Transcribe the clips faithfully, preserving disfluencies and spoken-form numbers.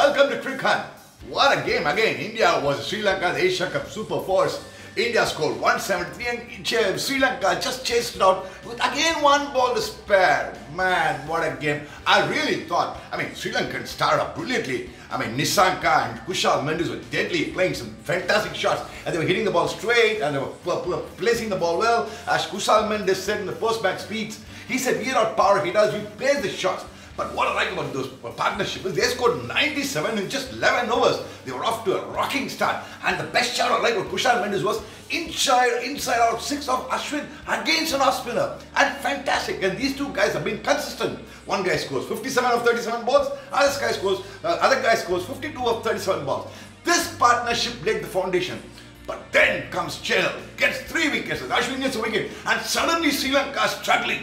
Welcome to Trick Hunt. What a game again. India was Sri Lanka's Asia Cup Super Fours. India scored one seventy-three and Sri Lanka just chased it out with again one ball to spare. Man, what a game. I really thought, I mean, Sri Lankans started up brilliantly. I mean, Nissanka and Kusal Mendis were deadly, playing some fantastic shots, and they were hitting the ball straight and they were placing the ball well. As Kusal Mendis said in the post-match speech, he said, we are not power hitters, we play the shots. But what I like about those partnerships is they scored ninety-seven in just eleven overs. They were off to a rocking start. And the best shot I liked about Kusal Mendis was inside, inside out six off Ashwin against an off spinner. And fantastic. And these two guys have been consistent. One guy scores fifty-seven of thirty-seven balls. Other guy scores, uh, other guy scores fifty-two of thirty-seven balls. This partnership laid the foundation. But then comes Chahal, gets three wickets. Ashwin gets a wicket, and suddenly Sri Lanka is struggling.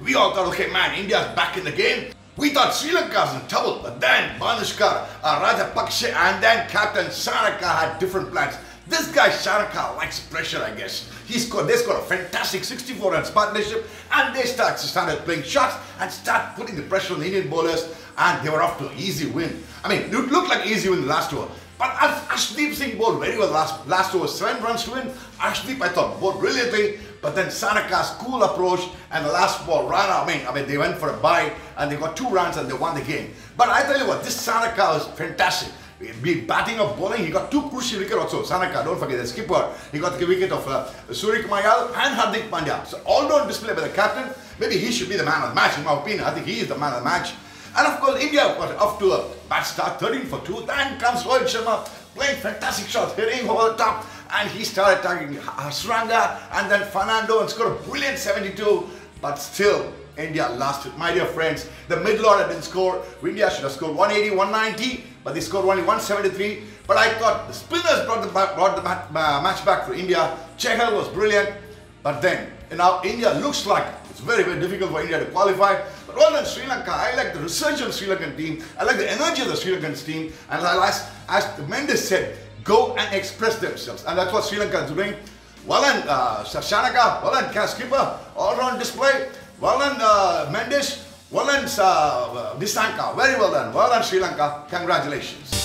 We all thought, okay, man, India's back in the game. We thought Sri Lanka's in trouble, but then Bhanuka Rajapaksa and then Captain Shanaka had different plans. This guy Shanaka likes pressure, I guess. He scored, they scored a fantastic sixty-four runs partnership, and they start, started playing shots and start putting the pressure on the Indian bowlers, and they were off to an easy win. I mean, it looked like an easy win in the last over. But Arshdeep Singh bowled very well last, last over, seven runs to win. Arshdeep, I thought, bowled brilliantly, but then Sanaka's cool approach and the last ball ran out. I mean, I mean, they went for a bye and they got two runs and they won the game. But I tell you what, this Sanaka was fantastic. Be batting or bowling, he got two crucial wickets also. Sanaka, don't forget the skipper, he got the wicket of uh, Suryakumar and Hardik Pandya. So all-round display by the captain. Maybe he should be the man of the match, in my opinion. I think he is the man of the match. And of course, India got off to a bad start, thirteen for two. Then comes Rohit Sharma, playing fantastic shots, hitting over the top. And he started targeting Hasaranga and then Fernando and scored a brilliant seventy-two. But still, India lost it. My dear friends, the middle order didn't score. India should have scored one eighty, one ninety, but they scored only one seventy-three. But I thought the spinners brought the, brought the mat, uh, match back for India. Chahal was brilliant. But then, you know, India looks like it's very, very difficult for India to qualify. But all in Sri Lanka, I like the research of the Sri Lankan team. I like the energy of the Sri Lankan team. And as, as Mendis said, go and express themselves. And that's what Sri Lanka is doing. Well done, uh, Shanaka. Well done, skipper. All round display. Well done, uh, Mendis. Well done, uh, Nissanka. Very well done. Well done, Sri Lanka. Congratulations.